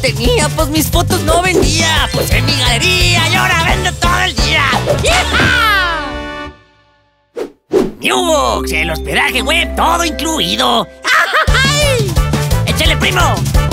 tenía, pues mis fotos no vendía, pues en mi galería y ahora vendo todo el día. ¡Yeeha! NEUBOX, el hospedaje web todo incluido. ¡Ay! ¡Échale, primo!